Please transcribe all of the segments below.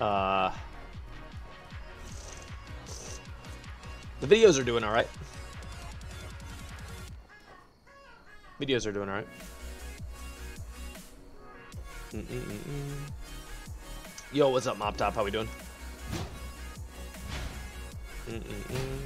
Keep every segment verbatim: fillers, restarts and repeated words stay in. Uh, the videos are doing all right. Videos are doing all right. Mm-mm-mm-mm. Yo, what's up, Mop Top? How we doing? Mm-mm-mm.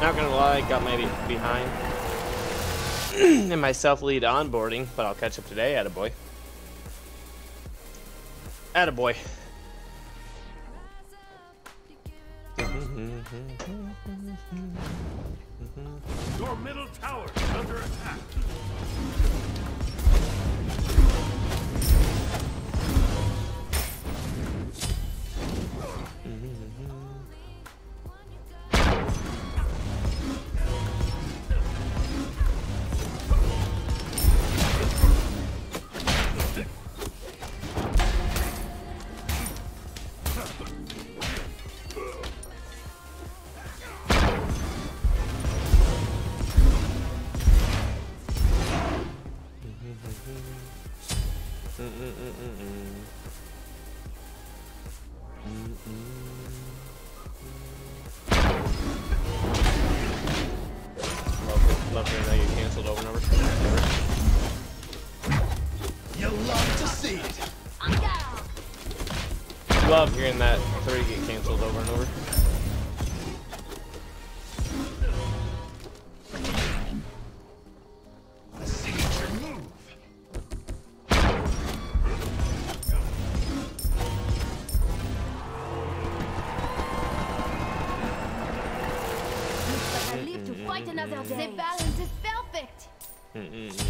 Not gonna lie, got maybe behind in my self-lead onboarding, but I'll catch up today. Attaboy. Attaboy. Your middle tower is under attack. Love hearing that three get canceled over and over. A signature move. I live to fight another day. The balance is perfect.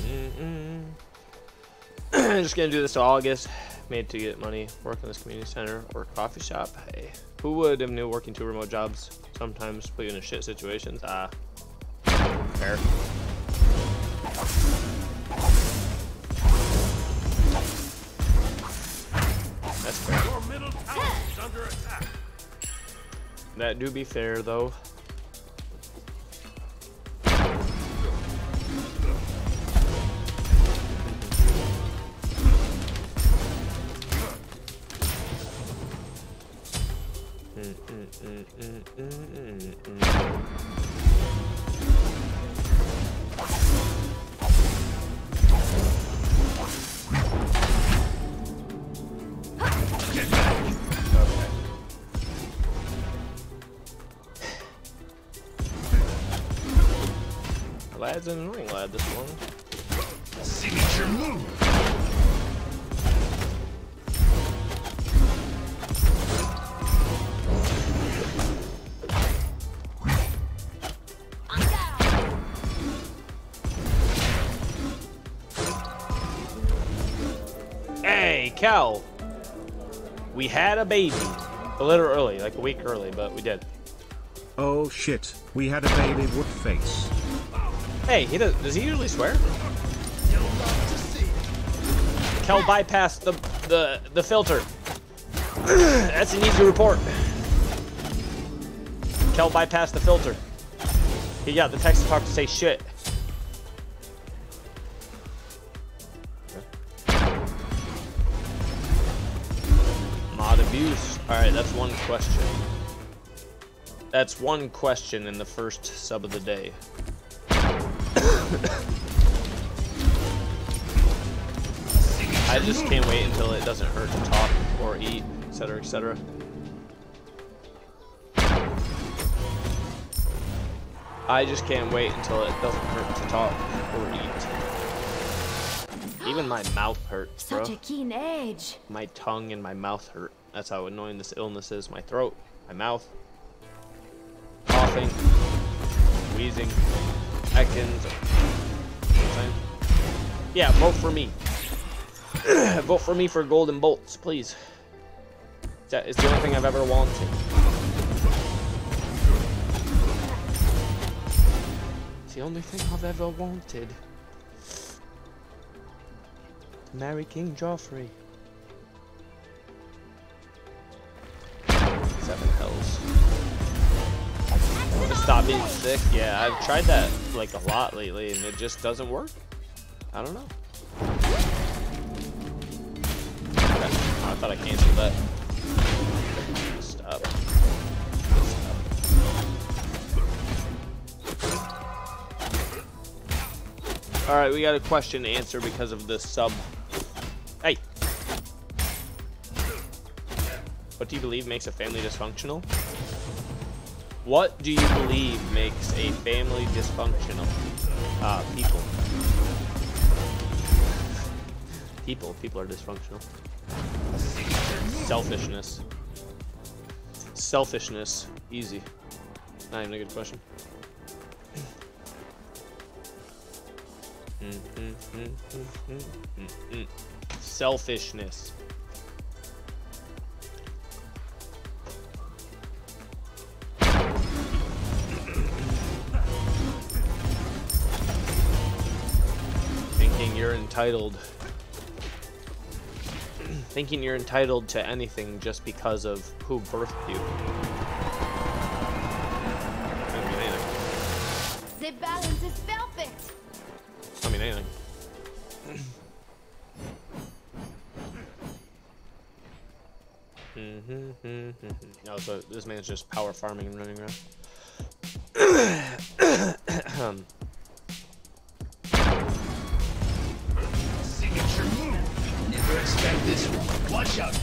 I'm just gonna do this to August. Made to get money, work in this community center or coffee shop. Hey, who would have knew working two remote jobs sometimes put you in shit situations? Ah, uh, fair. That's fair. Your middle tower is under attack. That do be fair though. Lad's an annoying lad this morning. Signature move! Hey, Cal! We had a baby. A little early, like a week early, but we did. Oh shit, we had a baby, wood face. Hey, he does, does he usually swear? Kel bypassed the, the, the filter. That's an easy report. Kel bypassed the filter. Yeah, the Texans have to say shit. Mod abuse. Alright, that's one question. That's one question in the first sub of the day. I just can't wait until it doesn't hurt to talk or eat, et cetera, et cetera. I just can't wait until it doesn't hurt to talk or eat. Even my mouth hurts, bro. Such a keen edge. My tongue and my mouth hurt. That's how annoying this illness is. My throat, my mouth, coughing, wheezing, Atkins. Yeah, vote for me. Vote for me for golden bolts, please. That is the only thing I've ever wanted. The only thing I've ever wanted. Marry King Joffrey. Seven hells. To stop being sick. Yeah, I've tried that like a lot lately, and it just doesn't work. I don't know. Okay. I thought I canceled that. Stop. Alright, we got a question to answer because of this sub. Hey! What do you believe makes a family dysfunctional? What do you believe makes a family dysfunctional? Uh, people. People. People are dysfunctional. Selfishness. Selfishness. Easy. Not even a good question. Mm, mm, mm, mm, mm, mm, mm. Selfishness. Thinking you're entitled. Thinking you're entitled to anything just because of who birthed you. The balance is perfect. I mean anything. Mm-hmm, mm-hmm. No, so this man's just power farming and running around. Signature move. Never expect this one. Watch out.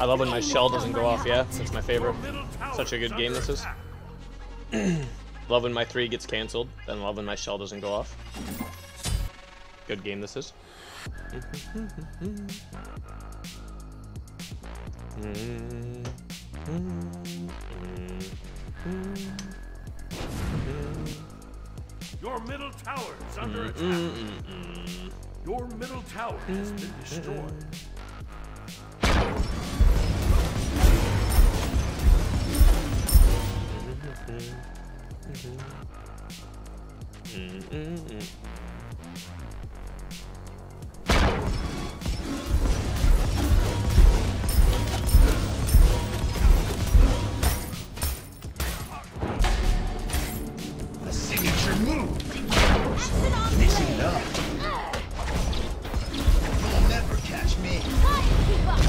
I love when my shell doesn't go off, yeah? That's my favorite. Such a good game this is. Love when my three gets cancelled, then love when my shell doesn't go off. Good game this is. Your middle tower is under attack. Your middle tower has been destroyed. The signature move. Missing up. You'll never catch me. Try and keep up.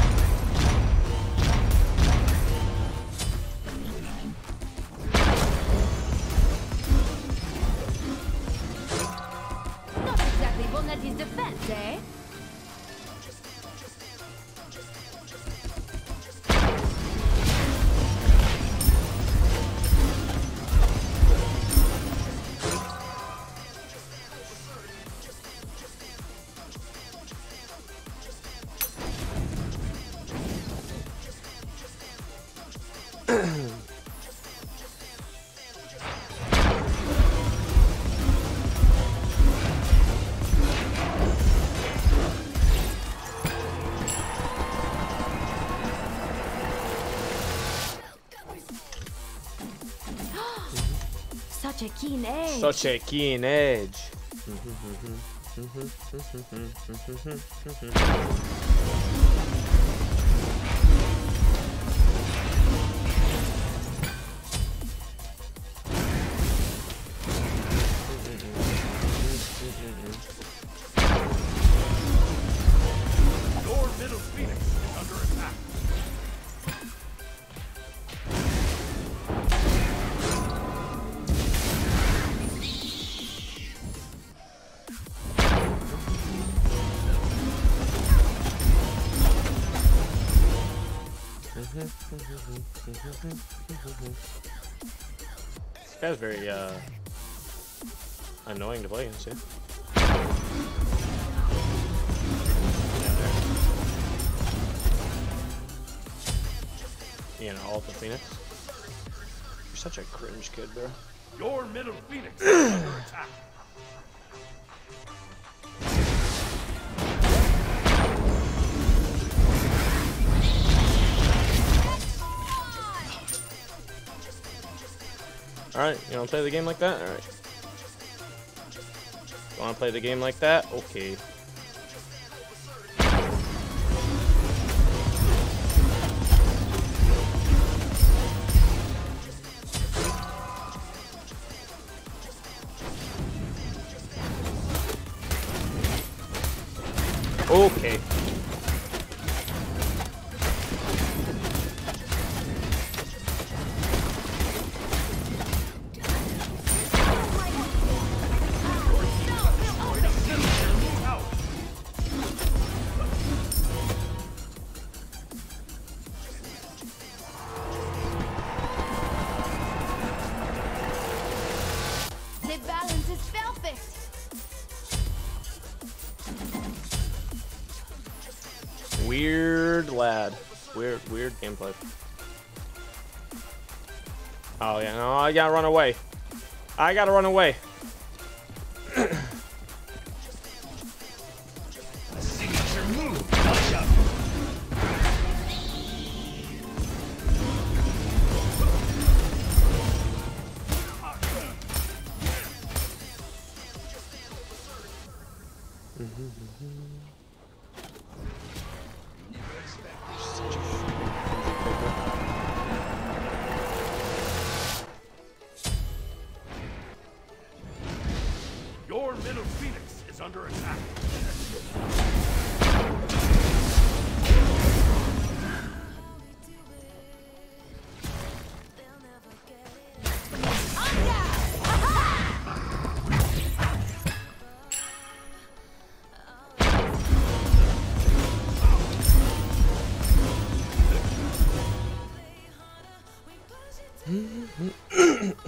Bonetti's defense, eh? Such a keen edge. Such a keen edge. Your middle Phoenix is under attack. This guy's very uh, annoying to play against, yeah? You know, all the Phoenix. You're such a cringe kid, bro. Your middle Phoenix is under attack. Alright, you wanna play the game like that? Alright. Wanna play the game like that? Okay. Okay. The balance is perfect. Weird lad. Weird, weird gameplay. Oh yeah, no, I gotta run away. I gotta run away. A signature move. Watch out. Your middle Phoenix is under attack. Your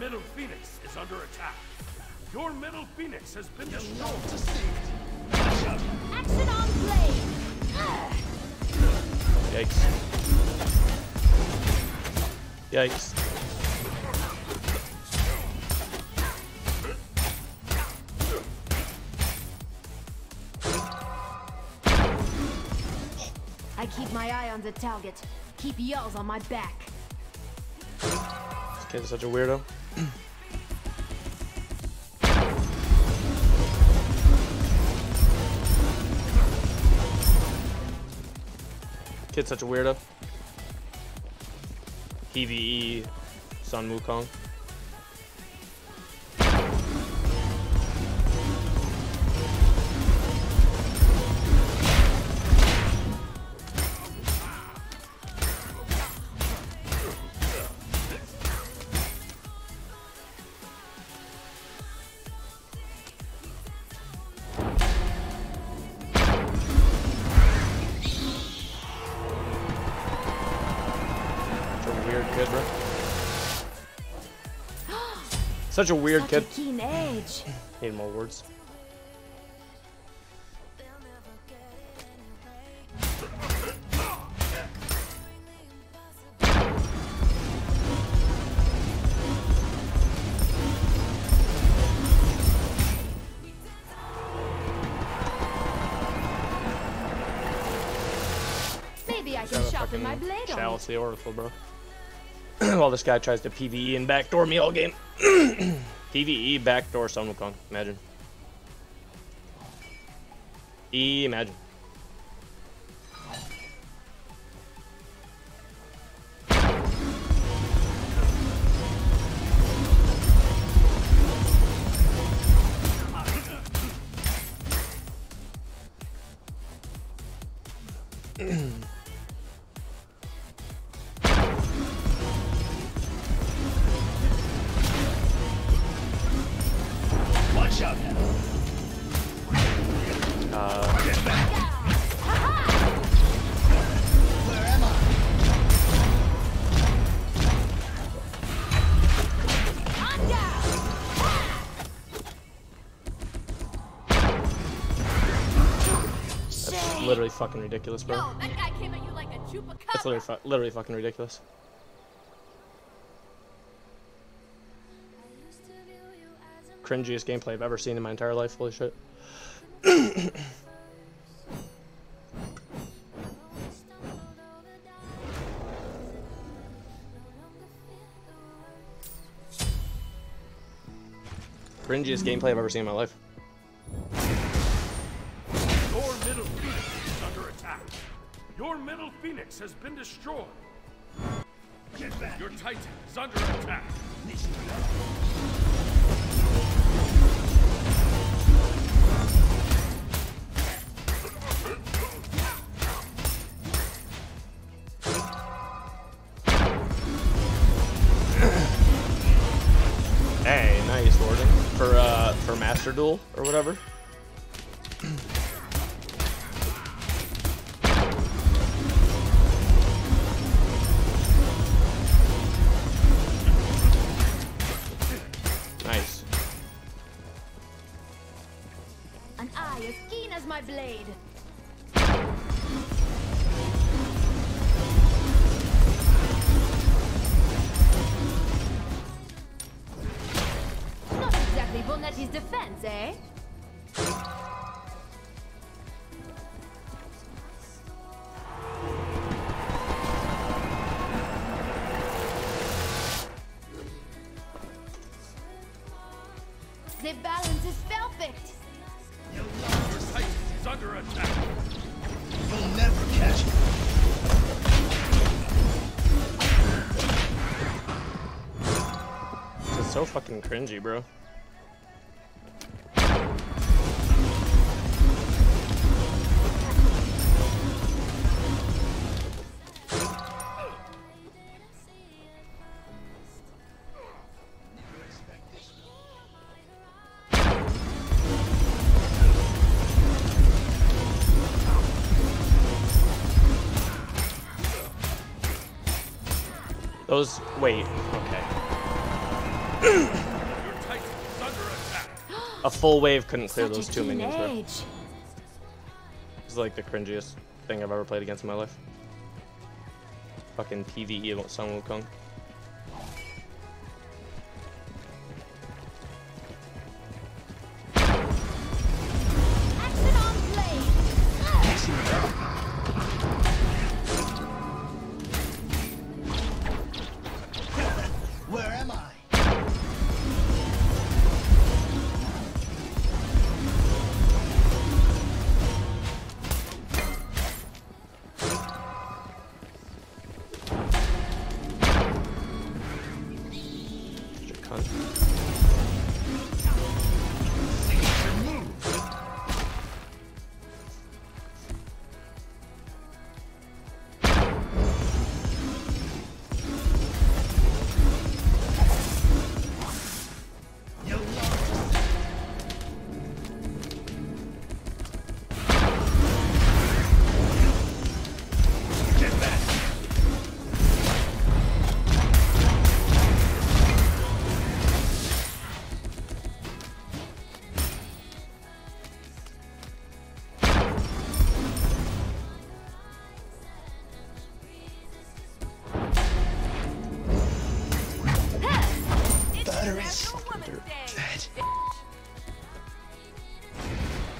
middle Phoenix is under attack. Your middle Phoenix has been destroyed. Action on blade. Yikes. Yikes. I keep my eye on the target. Keep yours on my back. This kid is such a weirdo. Kid's such a weirdo. P V E Sun Wukong. Weird kid, bro. Such a weird Such kid. A keen age. Need more words. Maybe I can sharpen my blade on you. Chalice the Oracle, bro. While this guy tries to P V E and backdoor me all game. P V E backdoor Sun Wukong. Imagine. Imagine. Literally fucking ridiculous, bro. No, that guy came at you like a chupacabra. That's literally, fu literally fucking ridiculous. Cringiest gameplay I've ever seen in my entire life. Holy shit. Cringiest gameplay I've ever seen in my life. Your middle Phoenix has been destroyed. Get back. Your Titan is under attack. Hey, nice wording for uh for Master Duel or whatever. As keen as my blade. Not exactly Bonetti's defense, eh? The balance is perfect. Your Titan is under attack. You'll never catch him. This is so fucking cringy, bro. Those, wait, okay. A full wave couldn't clear those two minions, bro. This is like the cringiest thing I've ever played against in my life. Fucking PvE Sun Wukong.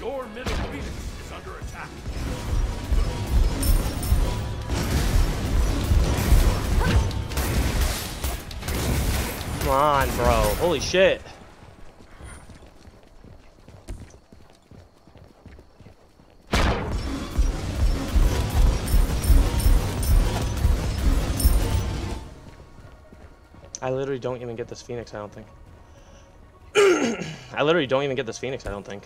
Your middle Phoenix is under attack. Come on, bro. Holy shit. I literally don't even get this Phoenix, I don't think. I literally don't even get this Phoenix, I don't think.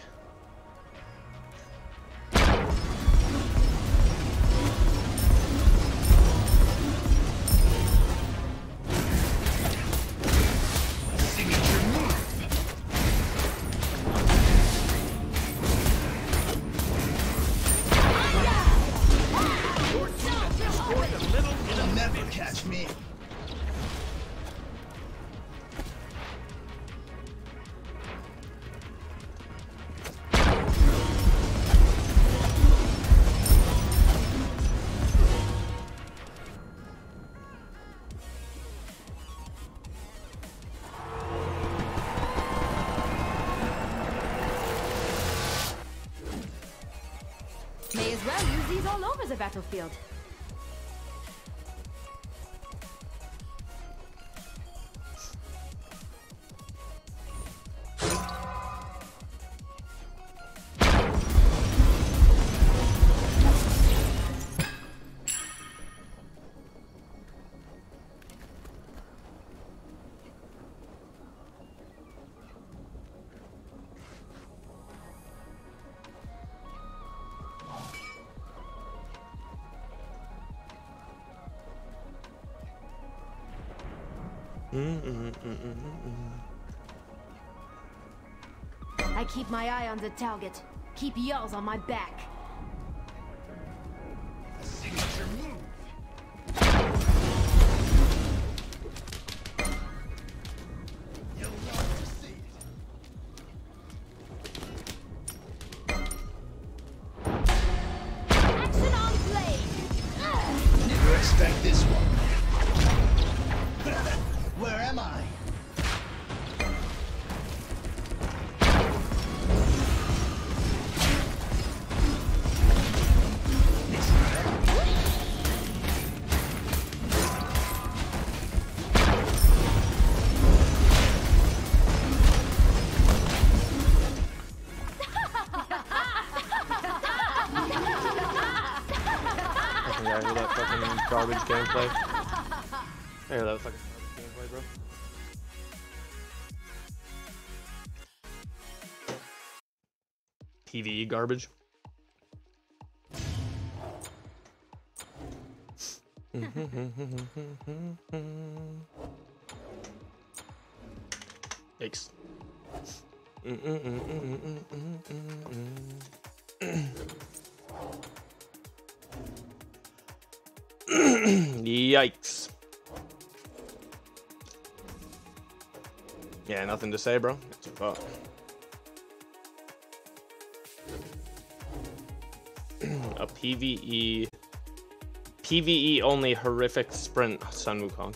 May as well use these all over the battlefield. Mm-mm-mm-mm-mm. I keep my eye on the target. Keep yours on my back. A signature move. You'll love to see it. Action on blade. Never expect this one. Where am I? I think I heard that fucking garbage gameplay. I heard that fucking. P V E garbage. Yikes. Yikes. Yeah, nothing to say, bro. It's a fuck. A PvE... PvE only horrific sprint, Sun Wukong.